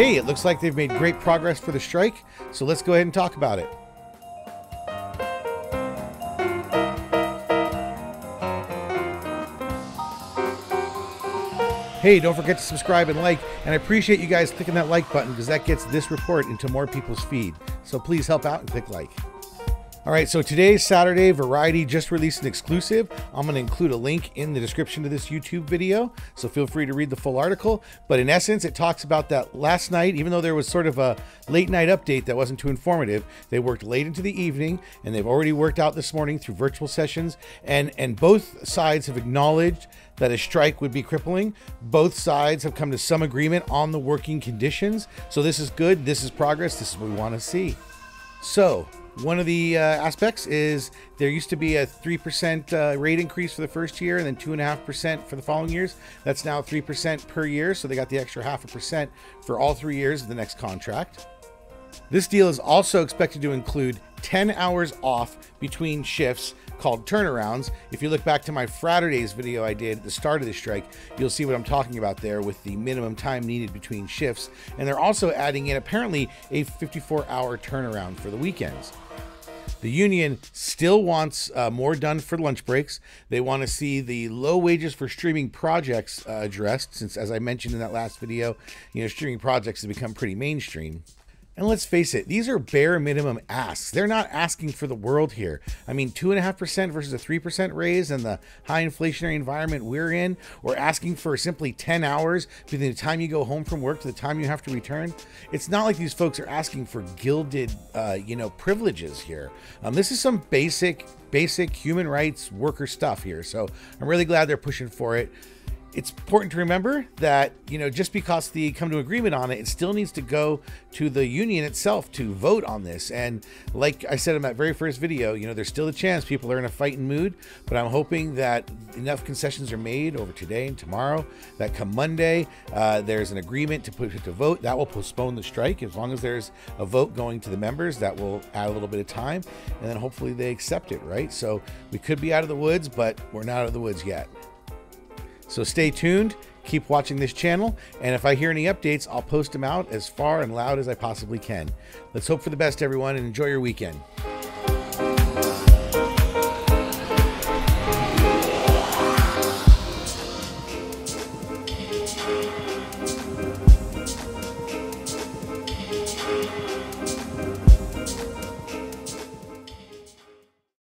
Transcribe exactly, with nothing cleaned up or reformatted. Hey, it looks like they've made great progress for the strike, so let's go ahead and talk about it. Hey, don't forget to subscribe and like, and I appreciate you guys clicking that like button because that gets this report into more people's feed. So please help out and click like. All right, so today's Saturday, Variety just released an exclusive. I'm gonna include a link in the description to this YouTube video, so feel free to read the full article. But in essence, it talks about that last night, even though there was sort of a late night update that wasn't too informative, they worked late into the evening and they've already worked out this morning through virtual sessions. And, and both sides have acknowledged that a strike would be crippling. Both sides have come to some agreement on the working conditions. So this is good, this is progress, this is what we wanna see. So, one of the uh, aspects is there used to be a three percent uh, rate increase for the first year and then two point five percent for the following years. That's now three percent per year, so they got the extra half a percent for all three years of the next contract. This deal is also expected to include ten hours off between shifts called turnarounds. If you look back to my Fraterday's video I did at the start of the strike, you'll see what I'm talking about there with the minimum time needed between shifts. And they're also adding in apparently a fifty-four hour turnaround for the weekends. The union still wants uh, more done for lunch breaks. They want to see the low wages for streaming projects uh, addressed, since, as I mentioned in that last video, you know, streaming projects have become pretty mainstream. And let's face it, these are bare minimum asks. They're not asking for the world here. I mean, two and a half percent versus a three percent raise in the high inflationary environment we're in, or asking for simply ten hours between the time you go home from work to the time you have to return. It's not like these folks are asking for gilded, uh, you know, privileges here. Um, this is some basic, basic human rights worker stuff here. So I'm really glad they're pushing for it. It's important to remember that, you know, just because they come to agreement on it, it still needs to go to the union itself to vote on this. And like I said in that very first video, you know, there's still a chance people are in a fighting mood, but I'm hoping that enough concessions are made over today and tomorrow that come Monday, uh, there's an agreement to put it to vote. That will postpone the strike. As long as there's a vote going to the members, that will add a little bit of time. And then hopefully they accept it, right? So we could be out of the woods, but we're not out of the woods yet. So stay tuned, keep watching this channel, and if I hear any updates, I'll post them out as far and loud as I possibly can. Let's hope for the best, everyone, and enjoy your weekend.